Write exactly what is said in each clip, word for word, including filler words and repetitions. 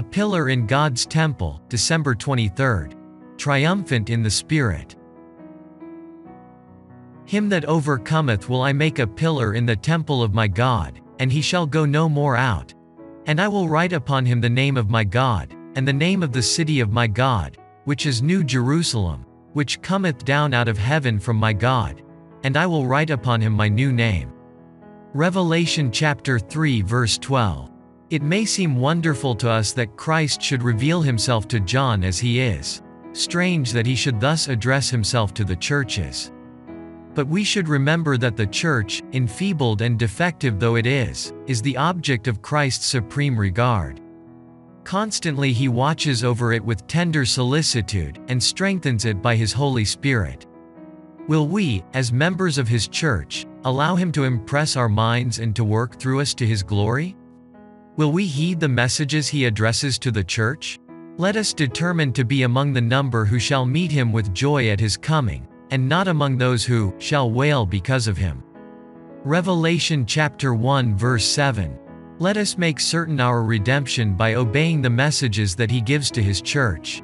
A Pillar in God's Temple, December twenty-third. Triumphant in the Spirit. Him that overcometh will I make a pillar in the temple of my God, and he shall go no more out. And I will write upon him the name of my God, and the name of the city of my God, which is New Jerusalem, which cometh down out of heaven from my God. And I will write upon him my new name. Revelation chapter three verse twelve. It may seem wonderful to us that Christ should reveal himself to John as he is. Strange that he should thus address himself to the churches. But we should remember that the church, enfeebled and defective though it is, is the object of Christ's supreme regard. Constantly he watches over it with tender solicitude, and strengthens it by his Holy Spirit. Will we, as members of his church, allow him to impress our minds and to work through us to his glory? Will we heed the messages he addresses to the church? Let us determine to be among the number who shall meet him with joy at his coming, and not among those who shall wail because of him. Revelation chapter one verse seven. Let us make certain our redemption by obeying the messages that he gives to his church.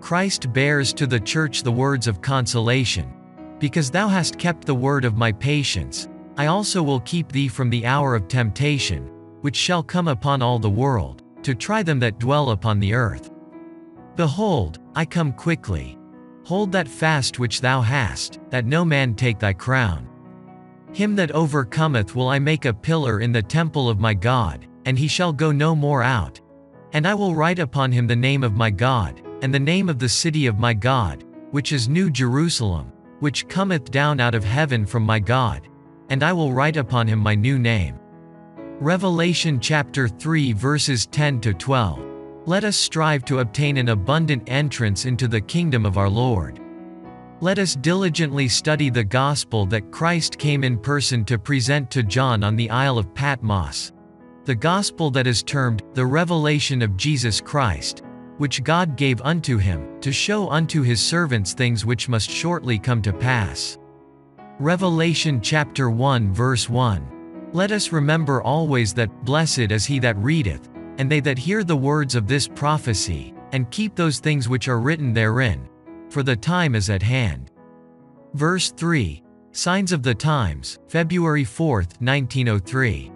Christ bears to the church the words of consolation. Because thou hast kept the word of my patience, I also will keep thee from the hour of temptation, which shall come upon all the world, to try them that dwell upon the earth. Behold, I come quickly. Hold that fast which thou hast, that no man take thy crown. Him that overcometh will I make a pillar in the temple of my God, and he shall go no more out. And I will write upon him the name of my God, and the name of the city of my God, which is New Jerusalem, which cometh down out of heaven from my God, and I will write upon him my new name. Revelation chapter three verses ten to twelve. Let us strive to obtain an abundant entrance into the kingdom of our Lord. Let us diligently study the gospel that Christ came in person to present to John on the Isle of Patmos. The gospel that is termed, the revelation of Jesus Christ, which God gave unto him, to show unto his servants things which must shortly come to pass. Revelation chapter one verse one. Let us remember always that, blessed is he that readeth, and they that hear the words of this prophecy, and keep those things which are written therein, for the time is at hand. Verse three. Signs of the Times, February fourth, nineteen oh three.